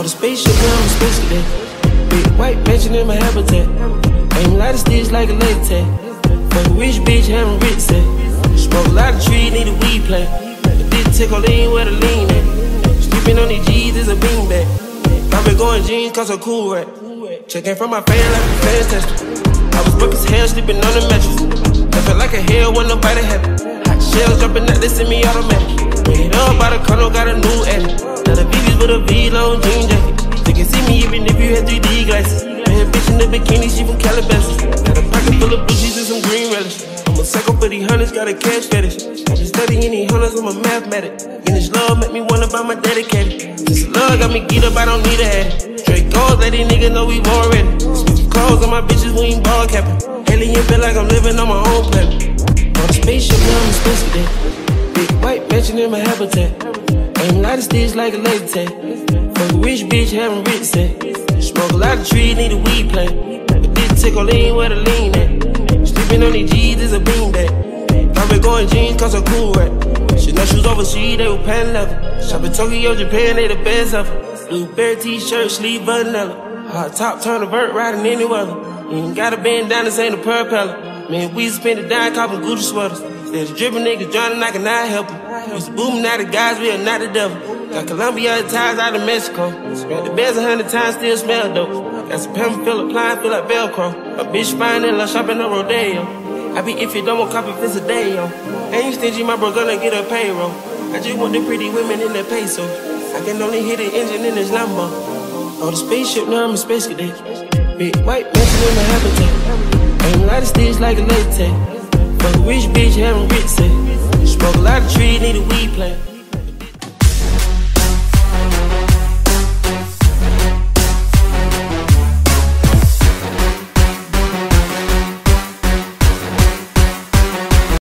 Hold a spaceship down, a space cadet. Big white mansion in my habitat. Aim light of sticks like a laser tag. Fuck a rich bitch, having rich set. Smoke a lot of trees, need a weed plant. The bitch tickle lean where to lean at. Sleeping on these G's is a beanbag. I've been going jeans cause I'm cool rat. Checking from my fan like a fantastic. I was whip as hell, sleeping on the mattress. I felt like a hell when nobody happy. Hot shells dropping out, they send me automatic. Ran up by the condo, got a new addict. Now the BB's with a V-long jean jacket. You can see me even if you had 3D glasses. Man, bitch in the bikini, she from Calabasas. Got a pocket full of bushes and some green relish. I'm a psycho for these hunters, got a cash fetish. I just study any hunters, I'm a mathematic. And this love make me wonder about my dedicated. This love got me geeked up, I don't need a hat. Straight goals, let these niggas know we born ready. Switch clothes on my bitches, we ain't ball capping. Alien feel like I'm living on my own planet. On a spaceship, now I'm a space cadet. Big white mansion in my habitat. Aim light of sticks like a laser tag. Fuck a rich bitch, having rich set. Smoke a lot of trees, need a weed plant. The bitch tickle lean where to lean at. Sleeping on these G's is a beanbag. I've been going jeans cause I'm cool rat. She no shoes overseas, they were pan leather. Shopping Tokyo, Japan, they the best of her. Blueberry t-shirt, sleeve vanilla. Hot top, turn a vert, riding any weather. You ain't got a bandana, this ain't a propeller. Man, we spend a dime copping Gucci sweaters. There's dripping niggas drowning, I cannot help them. It's booming out of guys, we are not the devil. Got Colombia ties out of Mexico. Spread the beds 100 times, still smell dope. Got some pimp, feel applying, feel like Velcro. A bitch fine and love shopping on Rodeo. I be if you don't want copy, fence a day, yo. Ain't stingy, my bro gonna get a payroll. I just want the pretty women in their peso. I can only hear the engine in this Lambo. On the spaceship, now I'm a space cadet. Big white mansion in my habitat. Aim light of sticks like a laser tag. Fuck a rich bitch, having rich set. Smoke a lot of trees, need a weed plant.